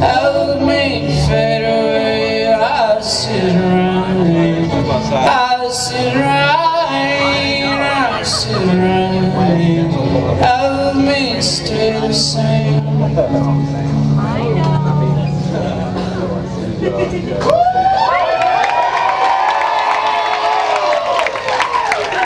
Help me fade away. I should run, I should run, I should run. Help me stay the same. I know.